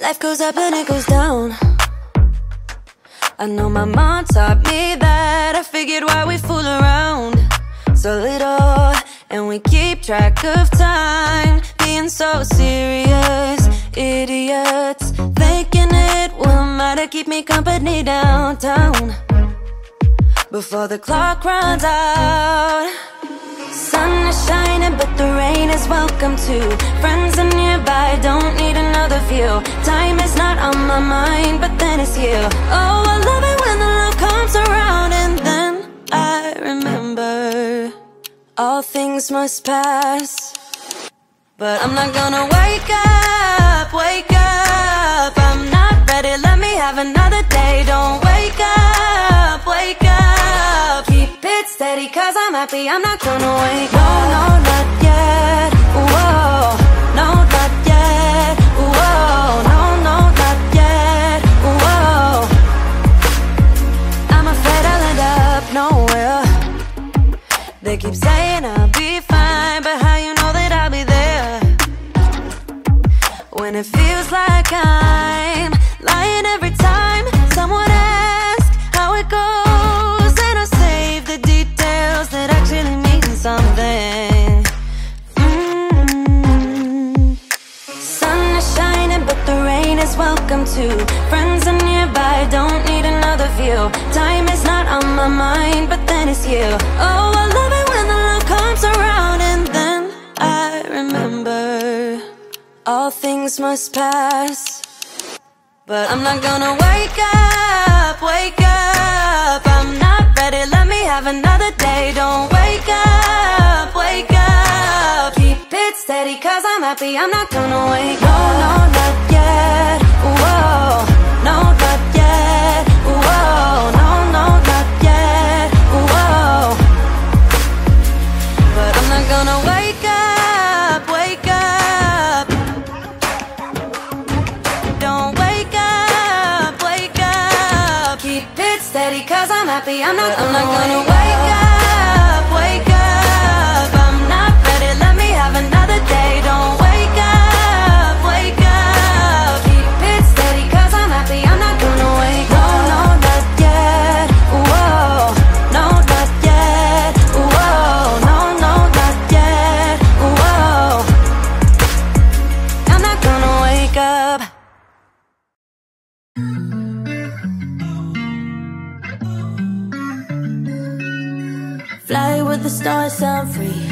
Life goes up and it goes down. I know my mom taught me that. I figured why we fool around so little, and we keep track of time, being so serious, idiots, thinking it will matter. Keep me company downtown before the clock runs out. Sun is shining, but the rain is welcome too. Friends are nearby, don't need another view. Time is not on my mind, but then it's you. Oh, I love it when the love comes around. And then I remember all things must pass. But I'm not gonna wake up, wake up. I'm not ready, let me have another day. Don't wake up, wake up. Keep it steady, cause I'm happy, I'm not gonna wake up. No, no, not yet, whoa. No, not yet, whoa. No, no, not yet, whoa. I'm afraid I'll end up nowhere. They keep saying I'll be fine, but how you know that I'll be there when it feels like I'm lying every time someone asks how it goes? And I save the details that actually mean something. Sun is shining, but the rain is welcome too. Friends are nearby, don't need another view. Time is not on my mind, but then it's you. Oh, I love it when the love comes around. And then I remember all things must pass. But I'm not gonna wake up, wake up. I'm not ready, let me have another day. Don't wake up, wake up. Keep it steady, cause I'm happy, I'm not gonna wake up. No, no, not yet, whoa. No, not yet, whoa. No, no, not yet, whoa. But I'm not gonna wake up, wake up. Cause I'm happy, I'm not gonna wake up, wake up. I'm not ready, let me have another day. Don't wake up, wake up. Keep it steady, cause I'm happy, I'm not gonna wake up. No, no, not yet, whoa. No, not yet, whoa. No, no, not yet, whoa. I'm not gonna wake up. Fly with the stars, I'm free.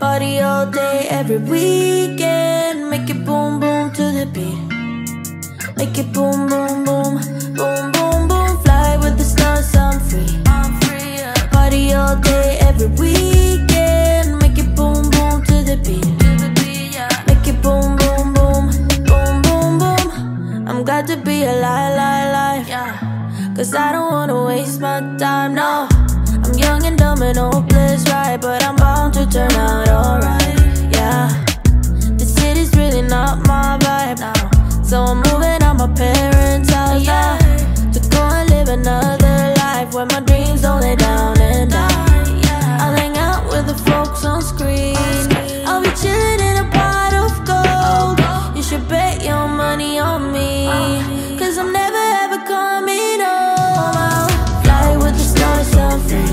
Party all day, every weekend. Make it boom, boom to the beat. Make it boom, boom, boom. Boom, boom, boom. Fly with the stars, I'm free. Party all day, every weekend. Make it boom, boom to the beat. Make it boom, boom, boom. Boom, boom, boom. I'm glad to be alive, alive, alive. Cause I don't wanna waste my time, no. I'm young and dumb and hopeless, right? But I'm bound to turn out alright, yeah. The city's really not my vibe now, so I'm moving out my parents' house, yeah. To go and live another life where my dreams don't lay down and die, yeah. I'll hang out with the folks on screen. I'll be chilling in a pot of gold. You should bet your money on me, cause I'm never ever coming home. I'll fly with the stars, I'm free.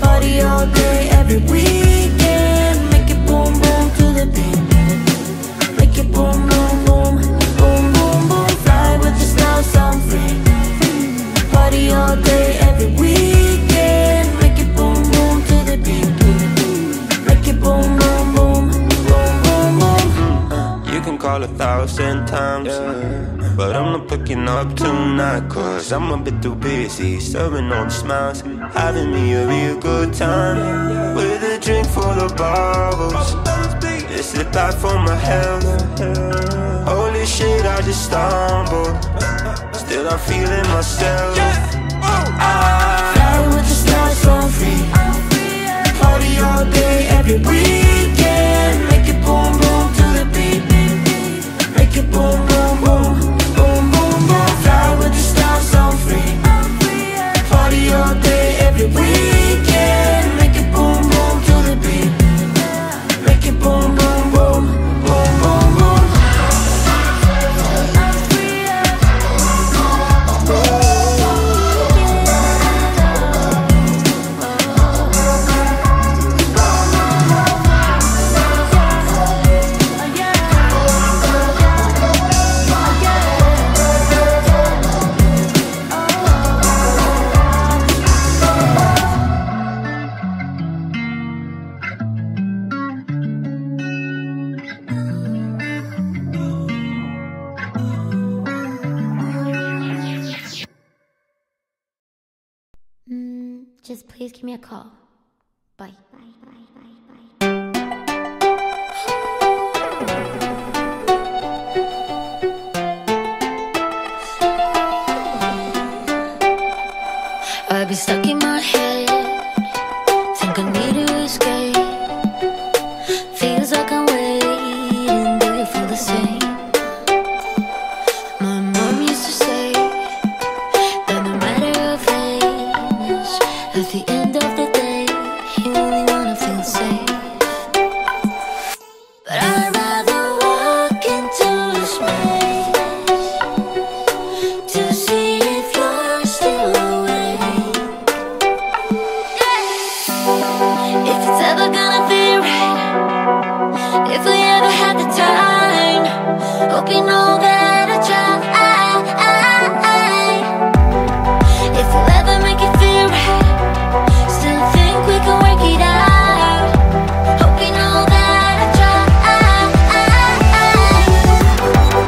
Party all day, every weekend. Make it boom, boom to the beat. Make it boom, boom, boom. Boom, boom, boom. Fly with the stars, I'm free. Party all day, every weekend. Make it boom, boom to the beat. Make it boom, boom, boom. Boom, boom, boom. You can call 1,000 times, yeah. But I'm not picking up tonight, cause I'm a bit too busy serving on smiles, having me a real good time, with a drink full of bubbles. It's the bad for my health. Holy shit, I just stumbled. Still I'm feeling myself. I fly with the stars, so free. Party all day, every weekend. Make it boom, boom to the beat. Make it boom, boom, boom. Party all day, every weekend. Make it boom, boom to the beat. Make it boom, boom, boom. Boom, boom, boom. please give me a call. Bye. I be stuck in my head, think I need to escape. Feels like I'm waiting, do you feel the same? My mom used to say that no matter how famous, at the end of the day, you only wanna feel safe. But I'd rather walk into this maze to see if you're still awake. If it's ever gonna be right, if we ever had the time, hope you know that I try. If we'll ever make it feel right, still think we can work it out. Hope you know that I try.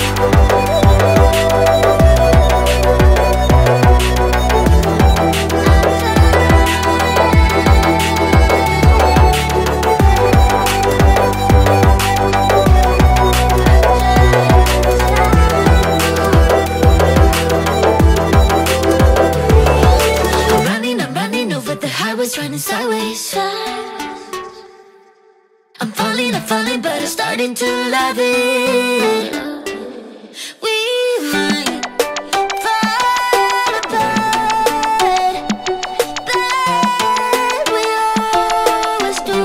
I'm running over the highways, running sideways. I'm falling, but I'm starting to love it. We might fall apart, but we always do.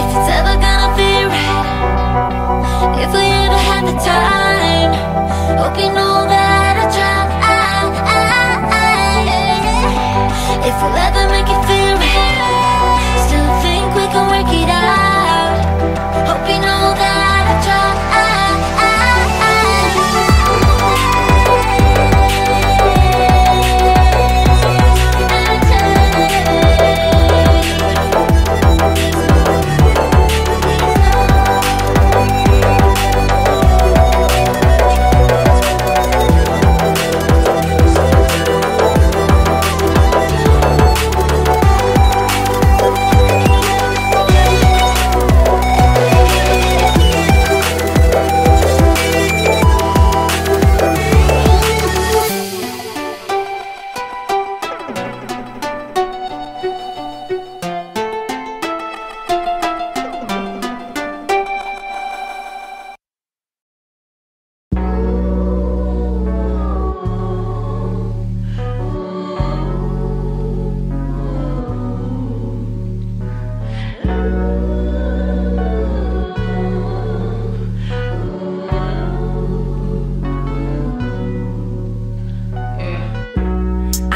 If it's ever gonna be right, if we ever had the time, hope you know that I try. If we'll ever make it feel right, we can work it out. Hope you know that I try.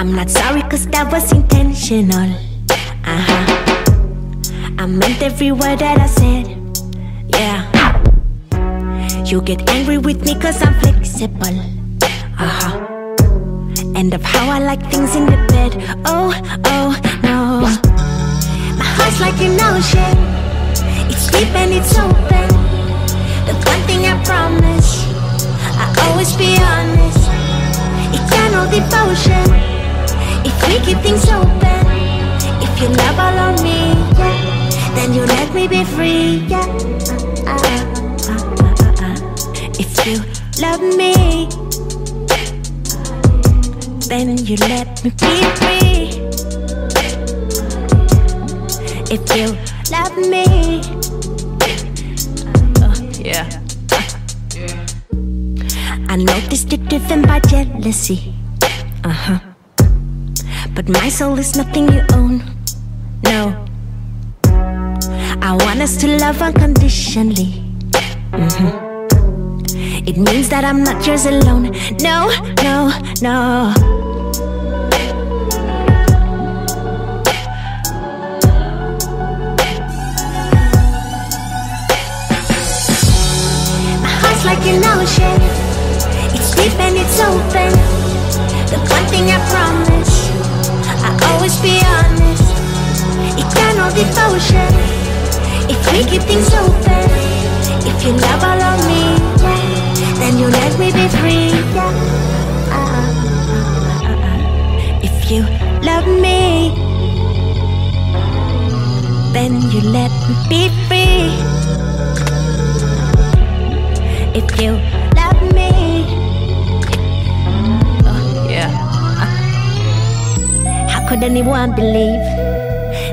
I'm not sorry, cause that was intentional. I meant every word that I said. Yeah. You get angry with me cause I'm flexible. And of how I like things in the bed. Oh, oh, no. My heart's like an ocean, it's deep and it's open. The one thing I promise, I'll always be honest. Eternal devotion, if we keep things open. If you love all on me, yeah, then you let me be free, yeah. If you love me, then you let me be free. If you love me, I noticed you're driven by jealousy. But my soul is nothing you own, no. I want us to love unconditionally. It means that I'm not yours alone, no, no, no. My heart's like an ocean, it's deep and it's open. The one thing I promise, always be honest. Eternal devotion, if we keep things open. If you love all of me, yeah, then you let me be free, yeah. you love me, then you let me be free. If you love me, how could anyone believe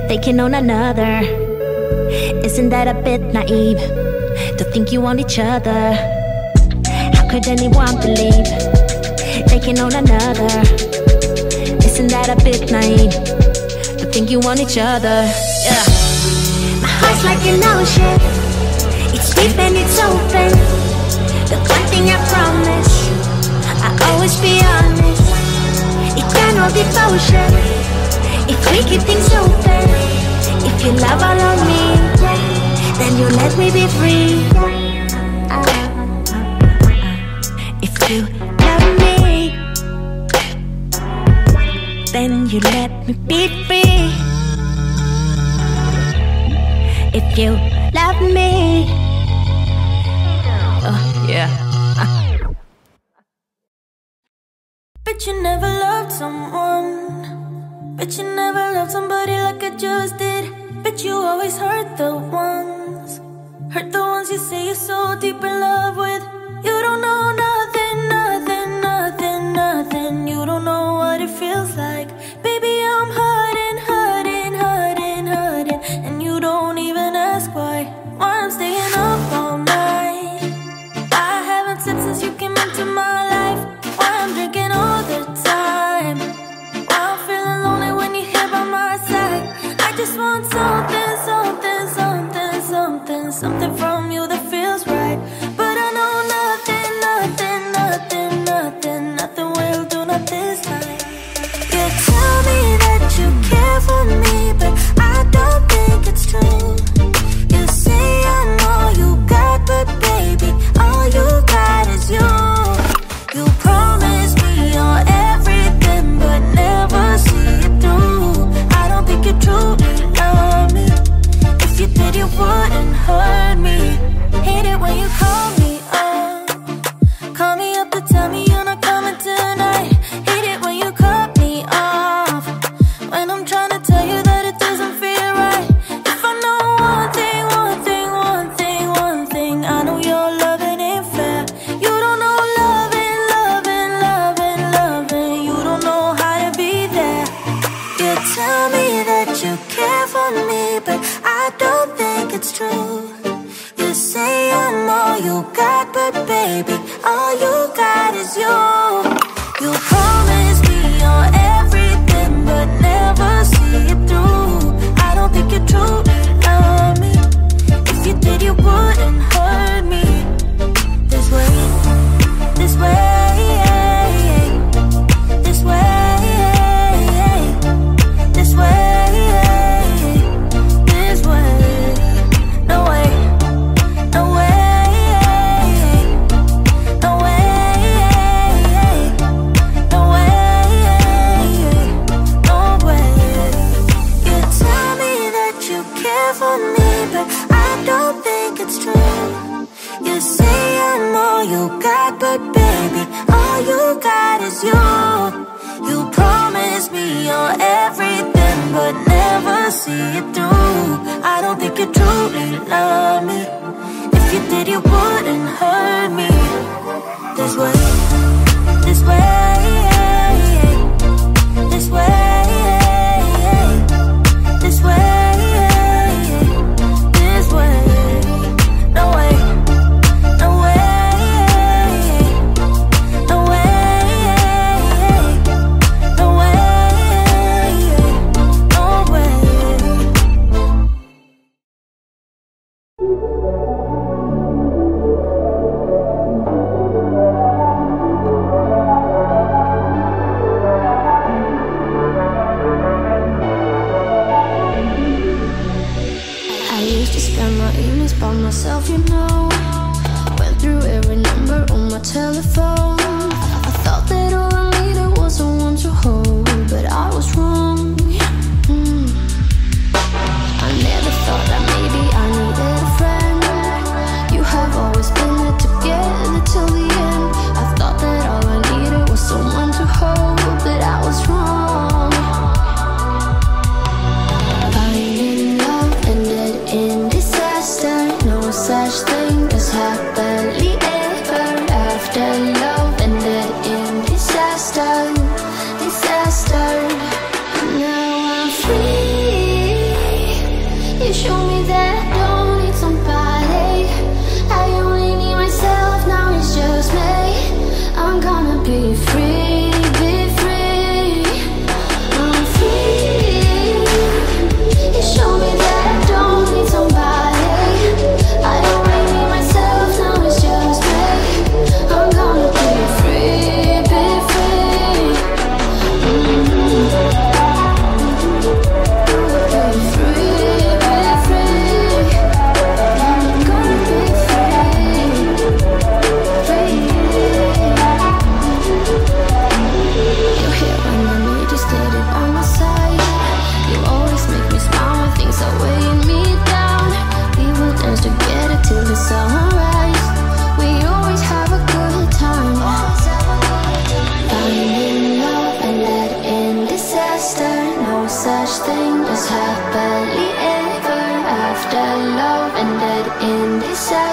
they can own another? Isn't that a bit naive to think you want each other? How could anyone believe they can own another? Isn't that a bit naive to think you want each other? Yeah. My heart's like an ocean, it's deep and it's open. The one thing I promise, I'll always be honest. Eternal devotion, if we keep things open. If you love all of me, then you let me be free. If you love me, then you let me be free. If you love me, But you never loved someone, but you never loved somebody like I just did. But you always hurt the ones you say you're so deep in love with. You don't know nothing, nothing, nothing, nothing. You don't know what it feels like. Something from you that feels right. But I know nothing, nothing, nothing, nothing, nothing will do, not this time. You tell me that you care for me, but I don't think it's true. You say I know you got, but baby, all you got is you. You promise me you're everything, but never see it through. I don't think you truly love me. If you did, you wouldn't hurt me. Hate it when you call me up to tell me you're not coming tonight. Hate it when you cut me off, when I'm trying to tell you that it doesn't feel right. If I know one thing, one thing, one thing, one thing, I know your loving ain't fair. You don't know loving, loving, loving, loving. You don't know how to be there. You tell me that you care for me, but I don't think it's true. You say I'm all you got, but baby, all you got is you. You promise me you're everything, but never see it through. I don't think you truly love me. If you did, you wouldn't hurt me. This way, this way, this way. But I was wrong.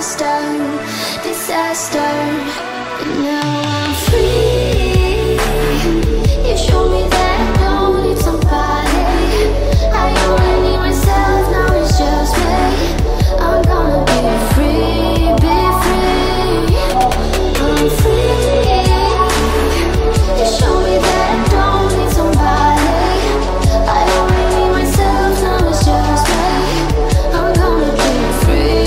disaster, but now I'm free. You showed me that I don't need somebody. I only need myself, now it's just me. I'm gonna be free. I'm free. You showed me that I don't need somebody. I only need myself, now it's just me. I'm gonna be free.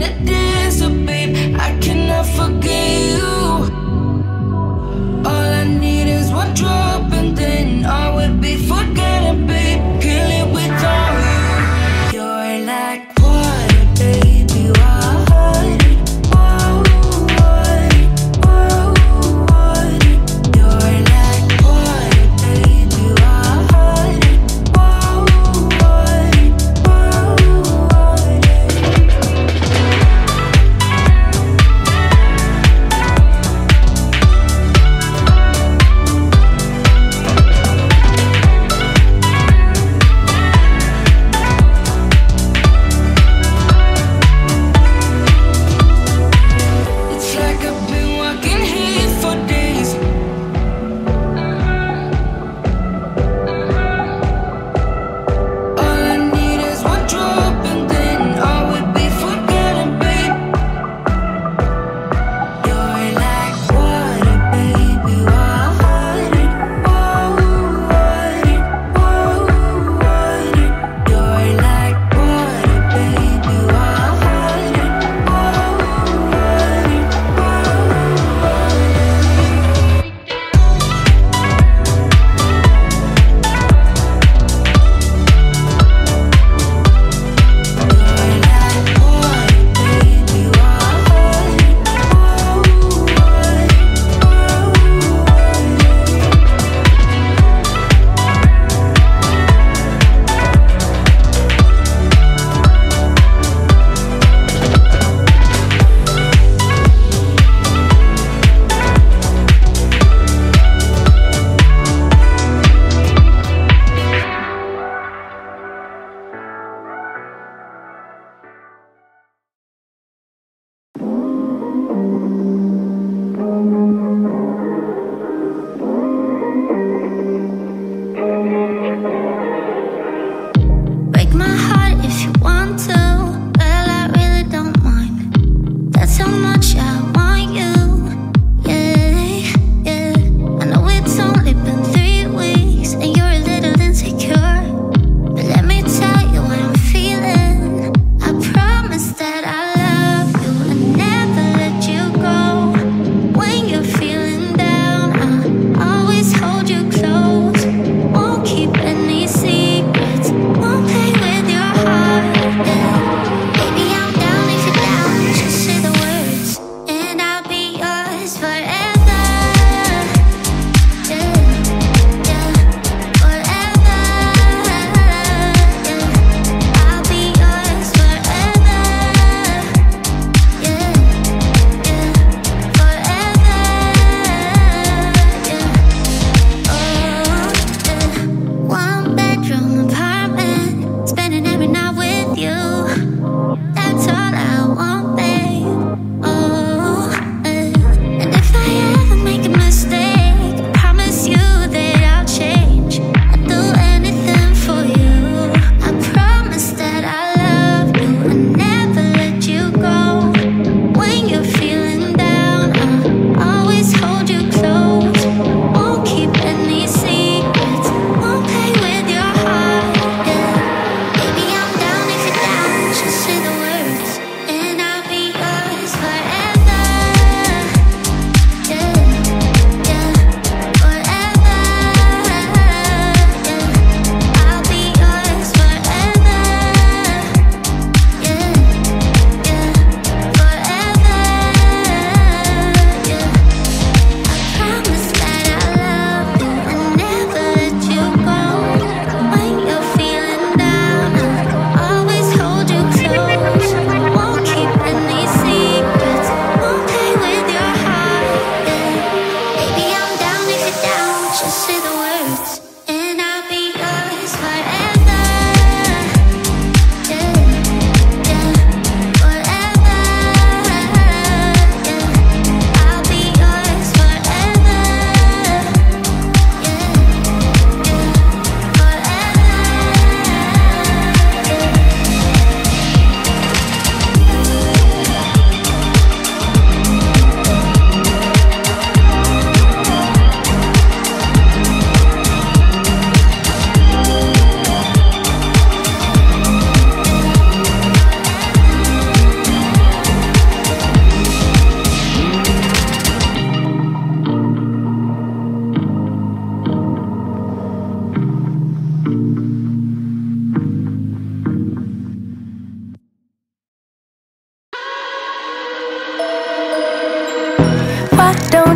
wanna dance, so babe, I cannot forget you. All I need is one drop and then I will be forgotten, babe. Can't live without you. You're like water, baby, water.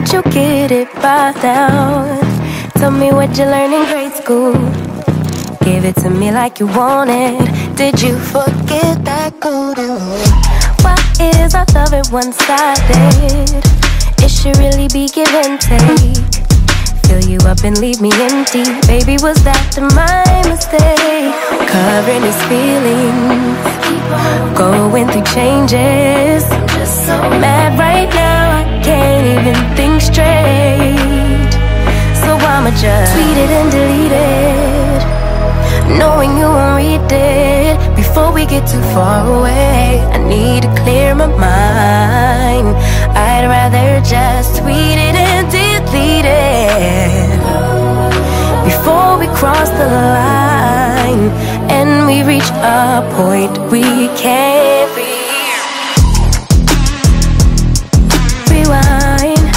How'd you get it by now? Tell me what you learned in grade school. Give it to me like you want it. Did you forget that golden rule? Why is our love it one-sided? It should really be give and take. Fill you up and leave me empty. Baby, was that my mistake? Covering his feelings, going through changes. I'm just so mad right now, I can't even think straight. So I'ma just tweet it and delete it, knowing you won't read it. Before we get too far away, I need to clear my mind. I'd rather just tweet it and delete it before we cross the line and we reach a point we can't reach. Rewind,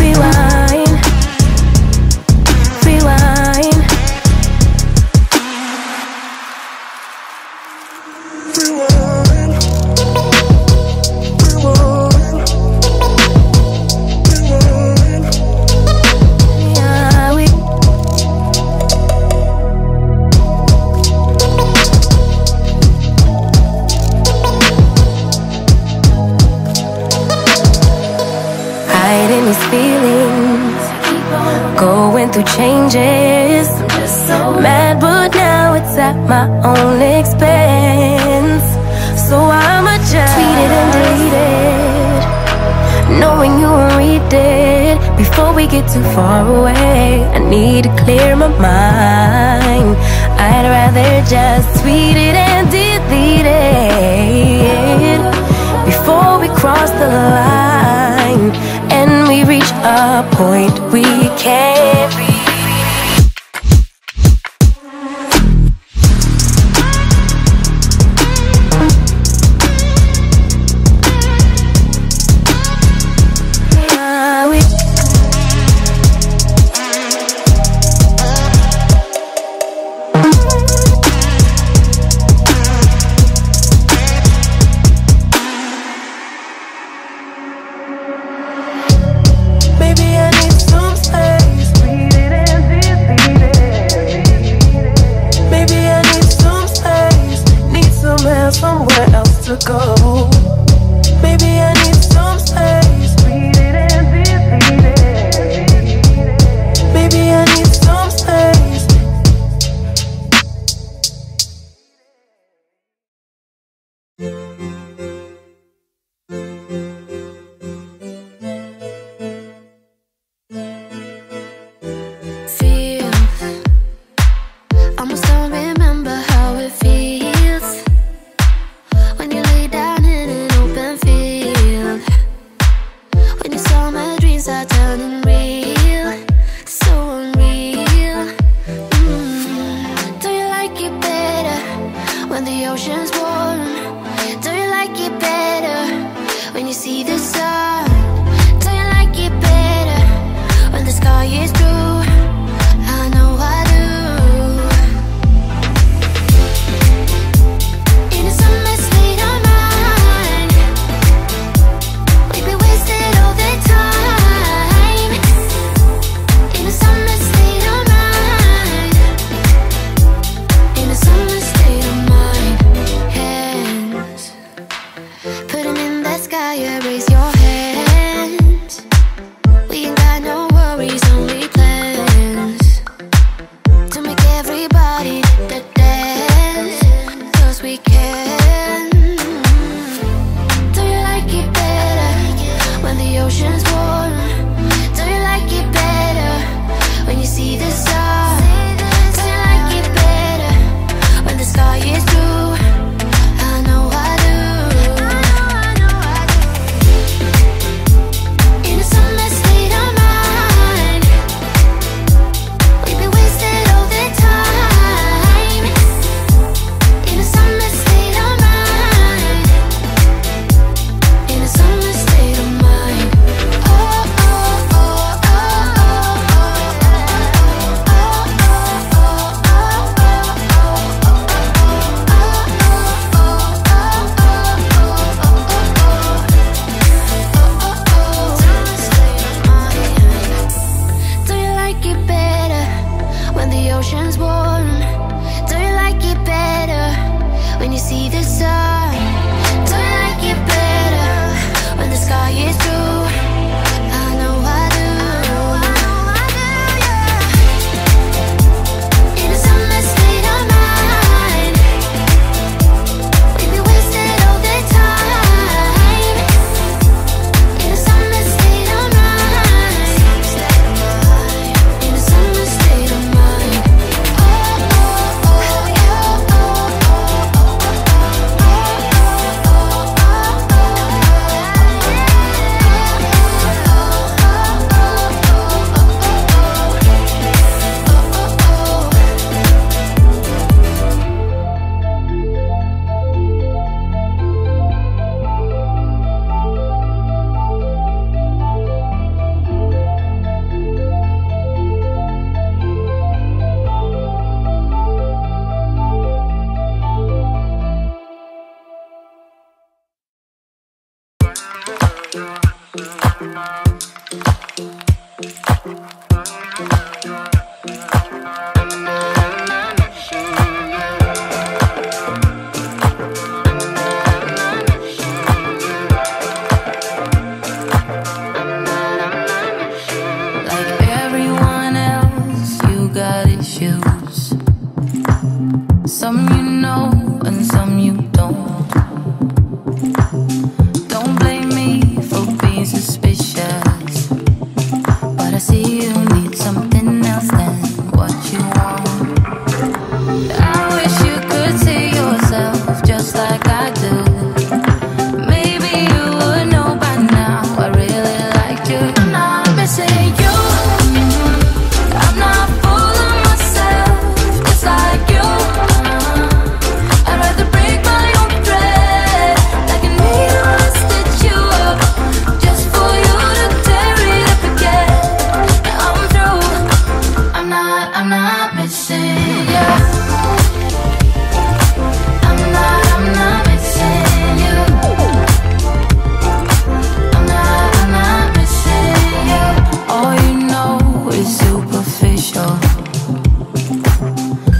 rewind, rewind, rewind. Feelings, going through changes. I'm just so mad, but now it's at my own expense. So I'ma just tweet it and delete it, knowing you won't read it. Before we get too far away, I need to clear my mind. I'd rather just tweet it and delete it before we cross the line and we reach a point we can't reach. Some you know and some you don't. Don't blame me for being suspicious, but I see you need something else than what you want. I wish you could see yourself just like I do.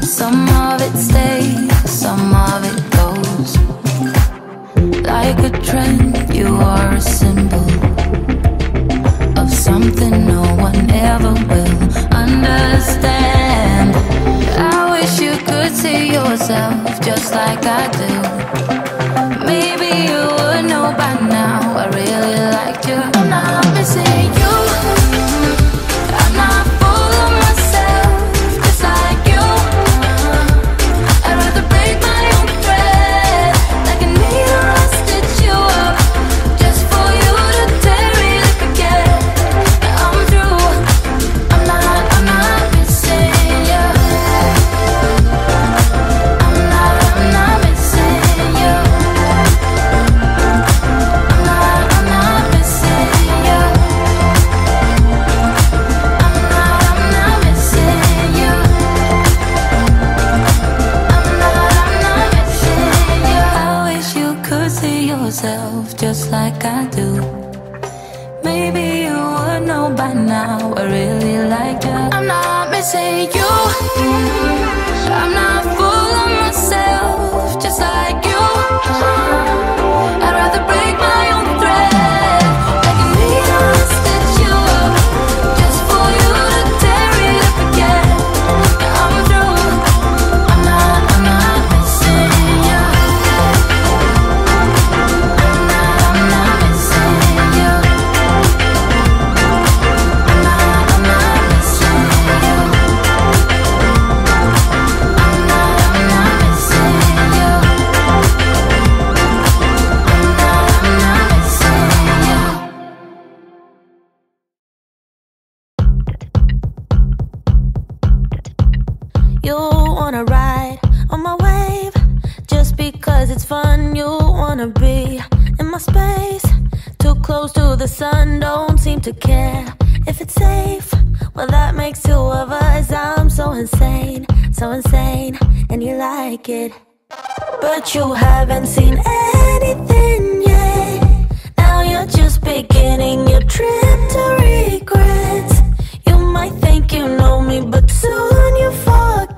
Some of it stays, some of it goes. Like a trend, you are a symbol of something no one ever will understand. I wish you could see yourself just like I do. Maybe you would know by now I really like you. I'm not missing you. Just like I do. Maybe you would know by now I really like you. I'm not missing you. I'm not full of myself, just like you. I'd rather break my own thread, like a needle stitch you up, just for you to tear it up again. I'm through. I'm not missing you. You wanna ride on my wave just because it's fun. You wanna be in my space, too close to the sun. Don't seem to care if it's safe. Well, that makes two of us. I'm so insane, and you like it. But you haven't seen anything yet. Now you're just beginning your trip to regrets. You might think you know me, but soon you forget.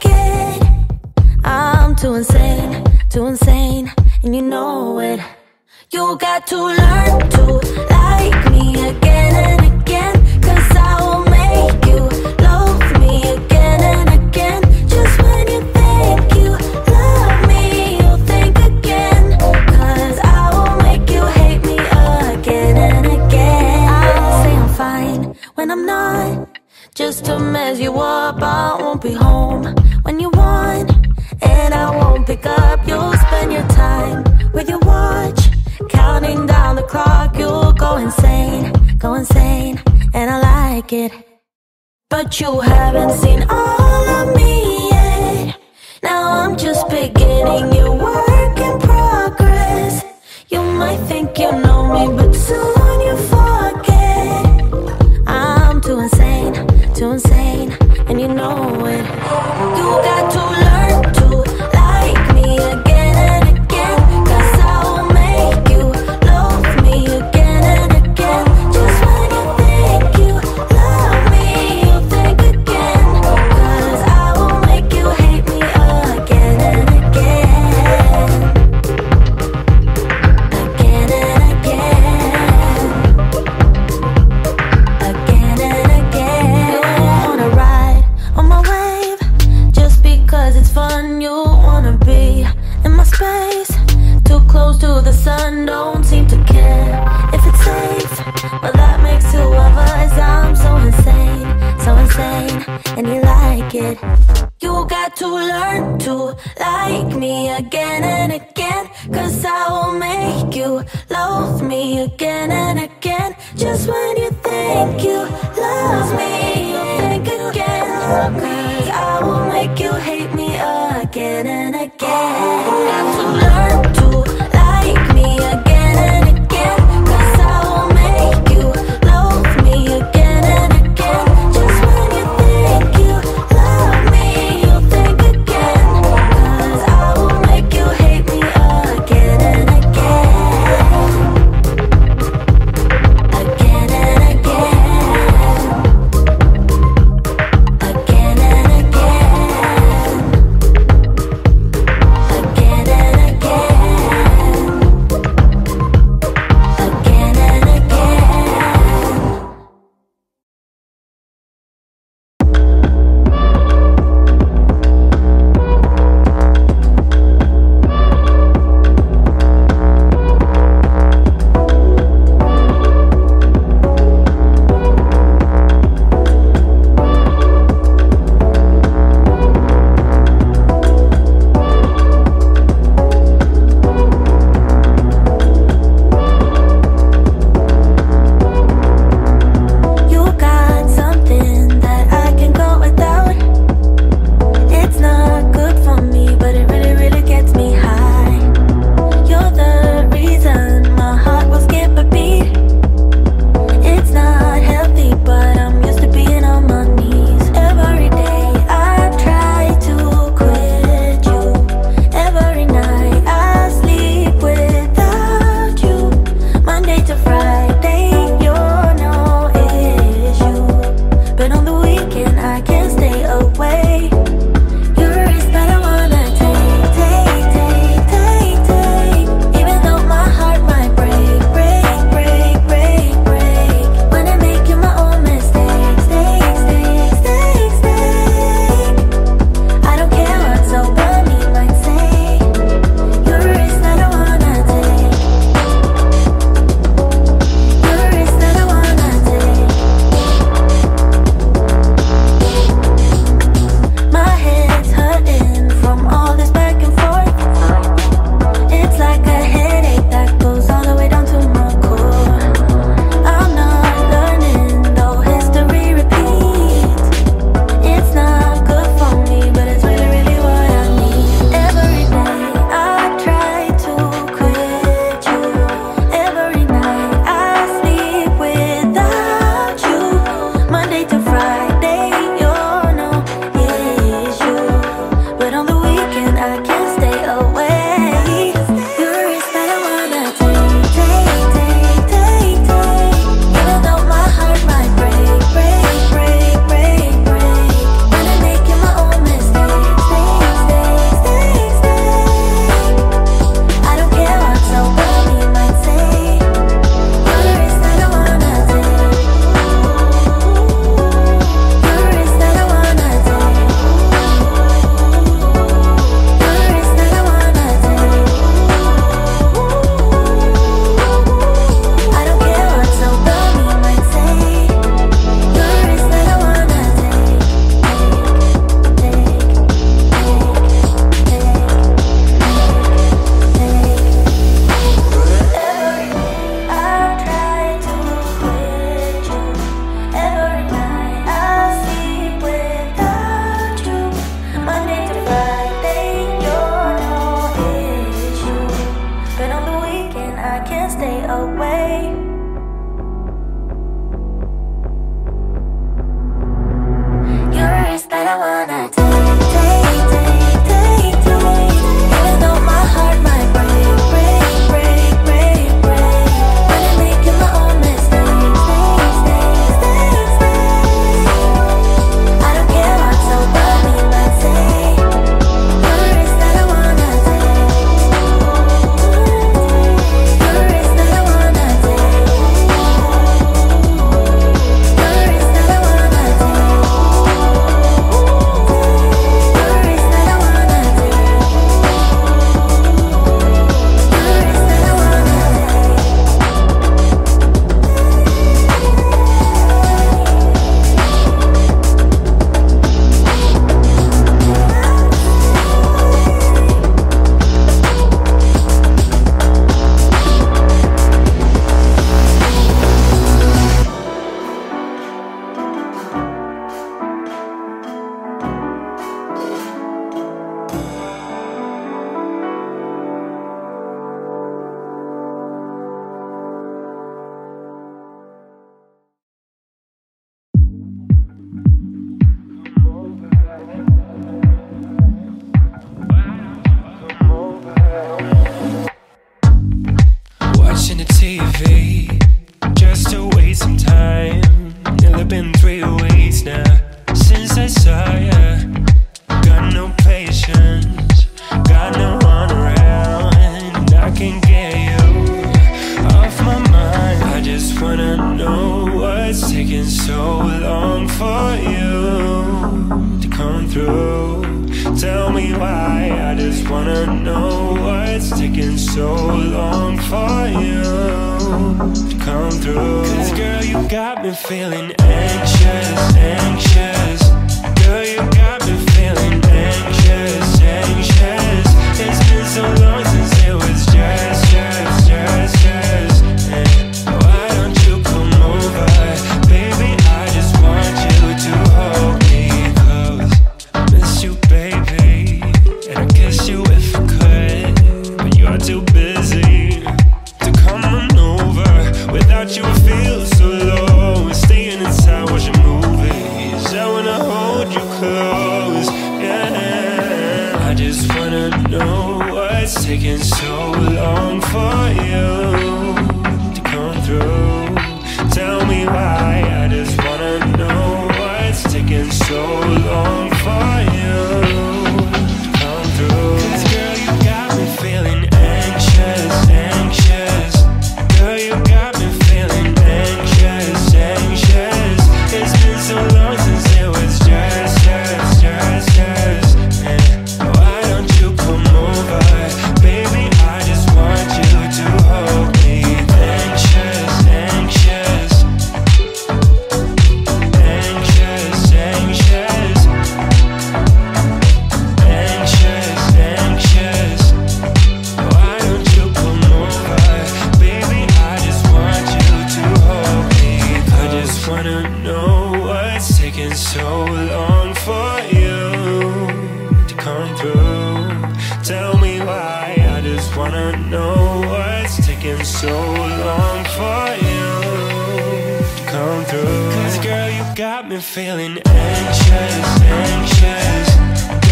I'm too insane, and you know it. You got to learn to like me again and again, 'cause I will make you love me again and again. Just when you think you love me, you'll think again, 'cause I will make you hate me again and again. I'll say I'm fine when I'm not, just to mess you up. I won't be home when you want, and I won't pick up. You'll spend your time with your watch, counting down the clock. You'll go insane, and I like it. But you haven't seen all of me yet. Now I'm just beginning your work in progress. You might think you know me, but soon you forget. I'm too insane, too insane, and you know it. You got to learn to like me again and again, 'cause I will make you love me again and again. Just when you think you love me, you'll think again, 'cause I will make you hate me again and again. close to the sun, don't seem to care if it's safe. But that makes whoever is, I'm so insane, and you like it. You got to learn to like me again and again, 'cause I will make you love me again and again. Just when you think you love me, you'll think again, 'cause I will make you hate me again and again. You got to learn to like me again and again, 'cause I will make you love me again and again. Just when you think you love me, you'll think again, 'cause I will make you hate me again and again. Again and again. Again and again. Again. why. I just wanna know what's taking so long for you to come through. 'Cause girl, you got me feeling anxious, anxious. Girl, you got me feeling anxious, anxious. It's been so long since it was just and why don't you come over? Baby, I just want you to hold me close. I miss you, baby, and I'd kiss you if I could, but you are too busy to come on over. Without you I feel so low, and staying inside watching movies. I wanna hold you close, yeah. I just wanna know what's taking so long for you to come through. Tell me why. I just wanna know what's taking so long for you to come through. 'Cause girl, you got me feeling anxious, anxious. Girl, you got me feeling anxious, anxious. It's been so long since it was just why don't you come over? Baby, I just want you to hold me. Anxious, anxious, anxious, anxious, anxious, anxious. Why don't you come over? Baby, I just want you to hold me. I just wanna know what's taking so long for you to come through. Tell me why. I just wanna know what's taking so long for you to come through. 'Cause girl, you got me feeling anxious, anxious.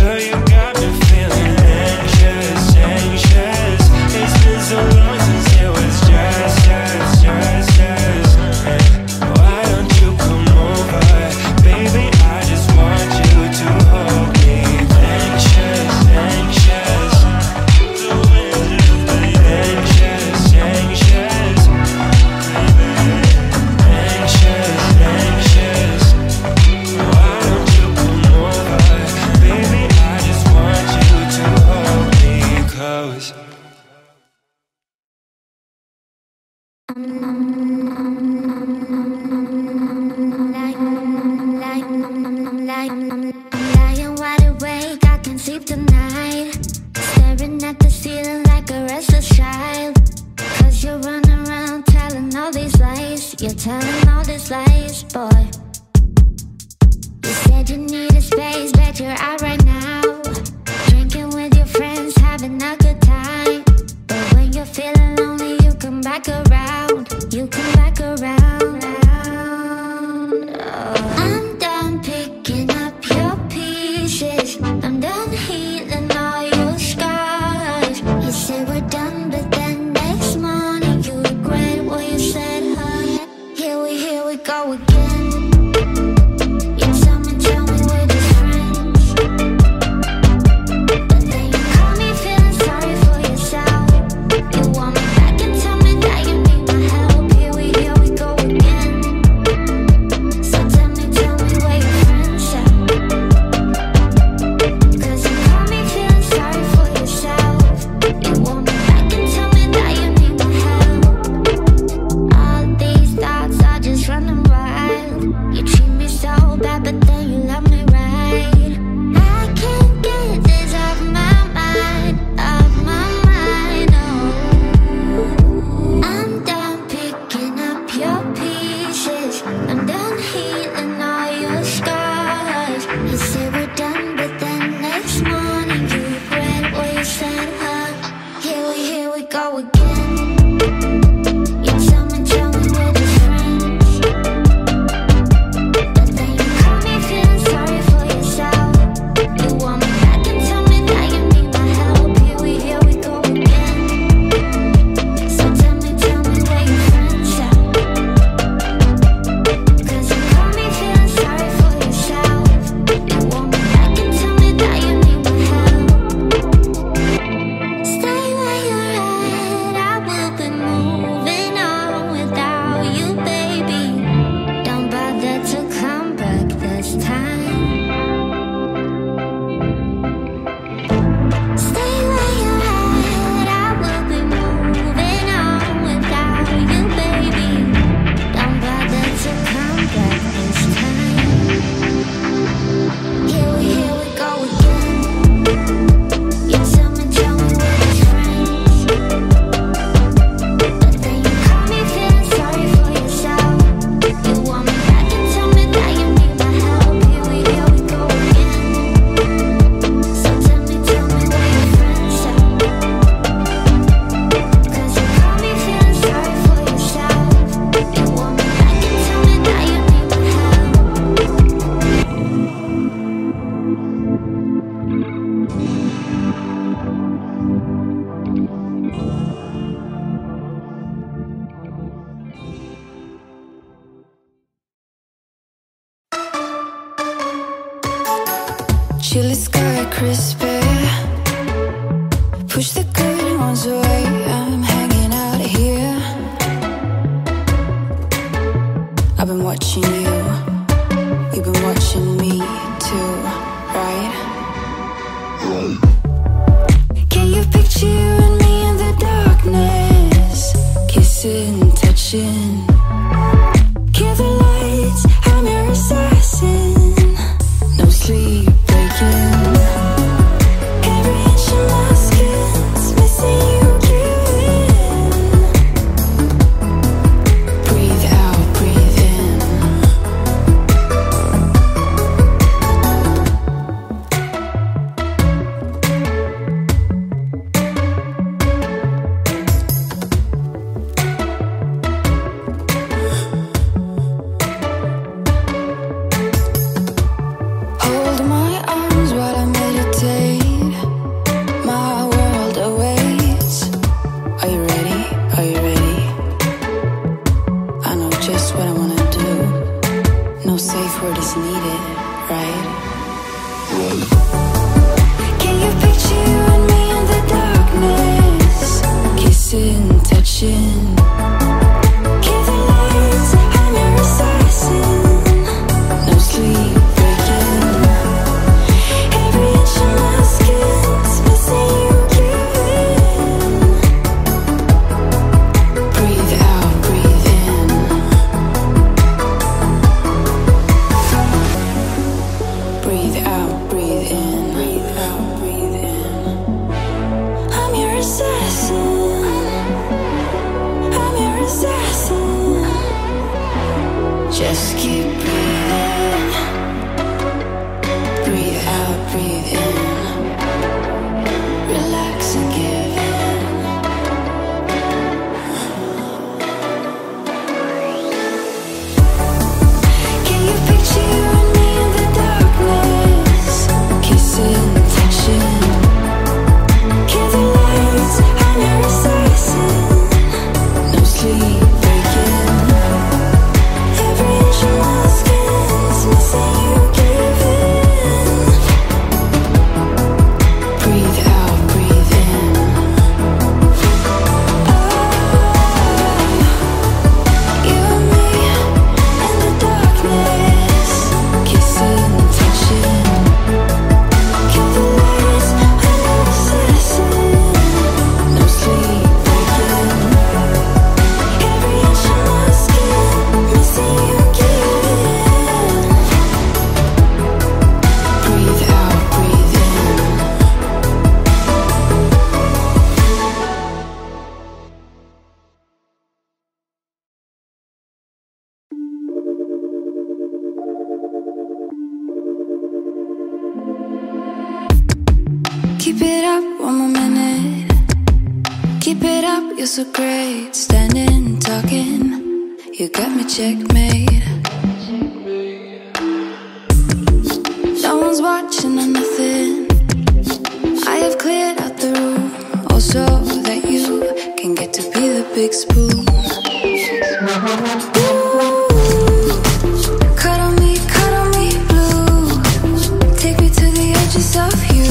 Girl, you got me feeling anxious, anxious. It's been so long since it was just why don't you come over? Baby, I just want you to hold me. Anxious, anxious, anxious, anxious, anxious, anxious. Why don't you come over? Baby, I just want you to hold me close. I'm lying wide awake, I can't sleep tonight. Staring at the ceiling like a restless child. 'Cause you run around telling all these lies. You're telling all these lies, boy. You said you need a space, but you're out right now. Drinking with your friends, having a good time. But when you're feeling lonely, you come back around. You come back around. Oh. I'm done picking up your pieces. I'm done healing all your scars. You say we're done, but then next morning you regret what you said, huh? Here we go again. You tell me we're just friends. crispy. Push the good ones away, I'm hanging out here. I've been watching you, you've been watching me too, right? Can you picture you and me in the darkness, kissing, touching? Kill the lights, I'm your assassin. No sleep breaking. Every inch of my skin's missing you, giving. Breathe out, breathe in. Keep it up, one more minute. Keep it up, you're so great. Standing, talking, you got me checkmate. No one's watching or nothing. I have cleared out the room, also that you can get to be the big spoon. Ooh, cut on me blue. Take me to the edges of you.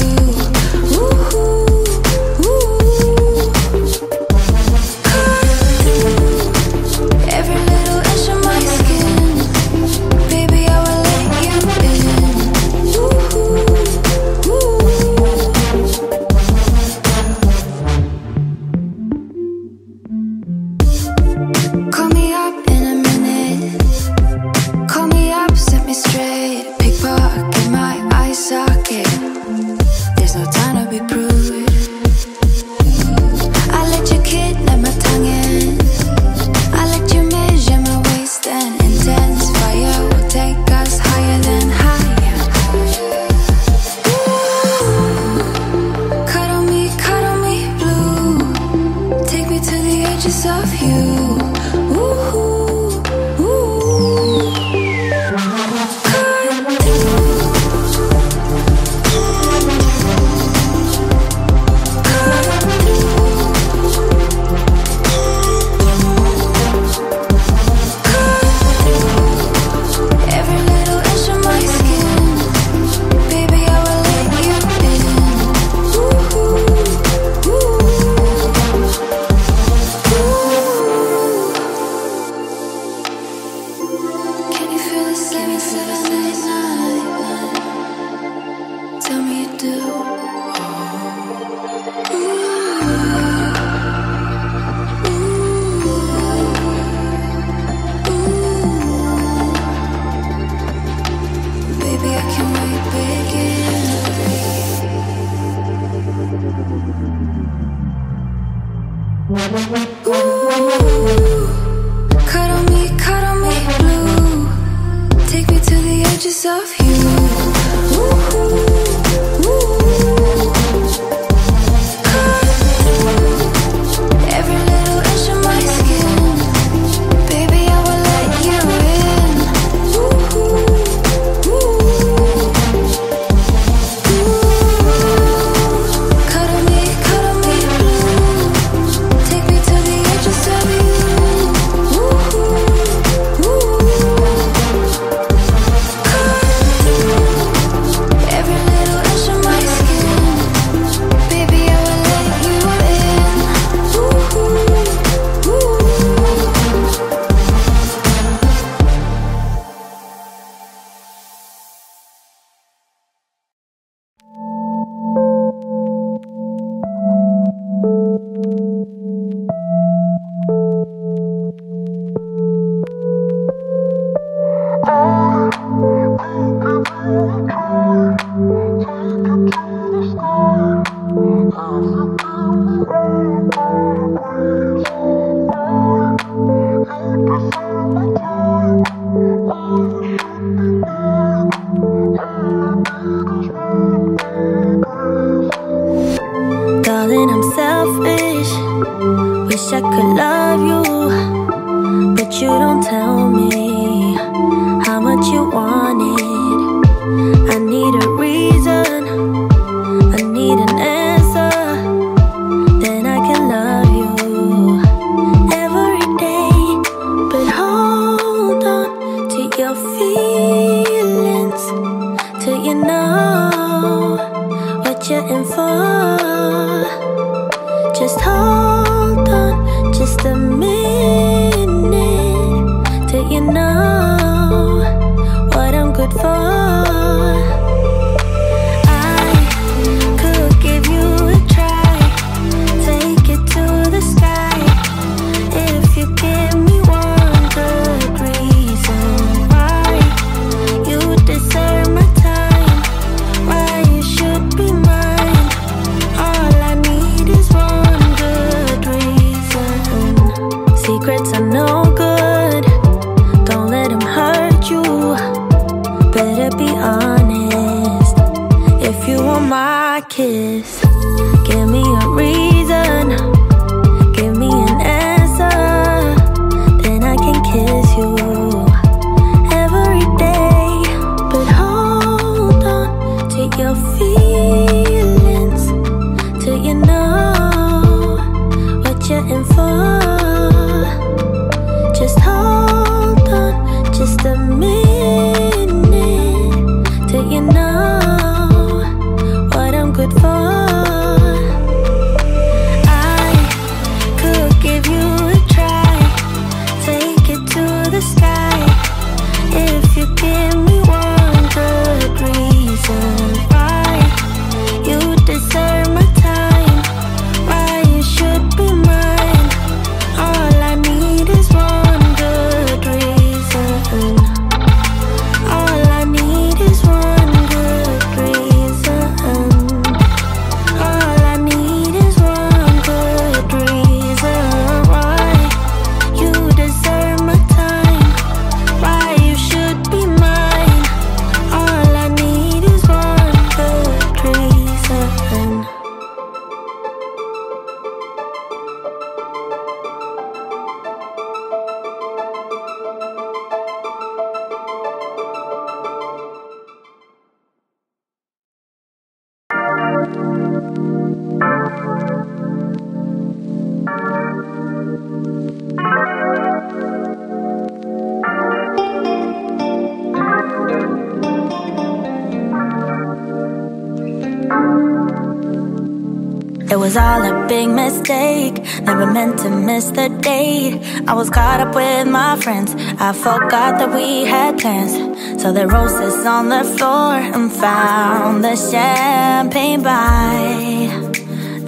The date I was caught up with my friends, I forgot that we had plans. So there roses on the floor and found the champagne by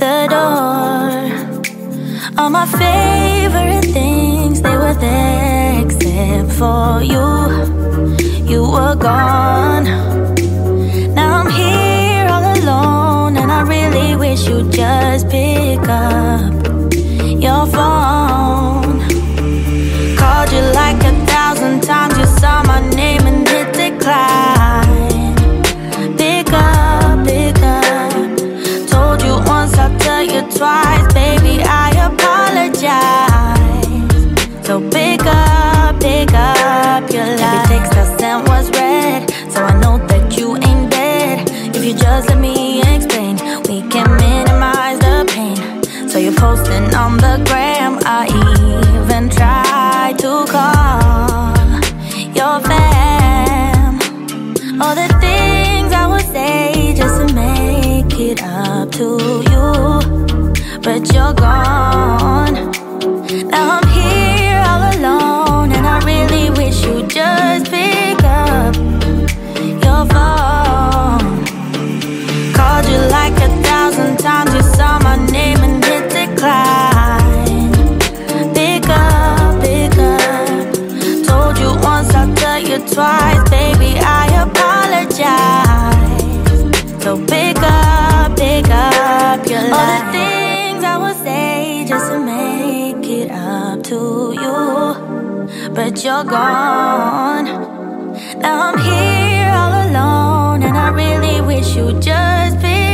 the door. All my favorite things, they were there except for you. You were gone. Now I'm here all alone, and I really wish you'd just pick up your phone. Called you like 1,000 times, you saw my name and hit decline. Pick up, pick up. Told you once, I'll tell you twice, baby, I apologize. So pick up your life. Every text I sent was read, so I know that you ain't dead. If you just let me explain, we can minimize the pain. So you're posting on the gram, I even tried to call your fam. All the things I would say just to make it up to you, but you're gone. Now I'm here all alone, and I really wish you'd just pick up your phone. Called you like 1,000 times, you saw my name and hit decline. Pick up, pick up. Told you once, I'll tell you twice, baby, I apologize. So pick up your life. Just to make it up to you, but you're gone. Now I'm here all alone, and I really wish you'd just be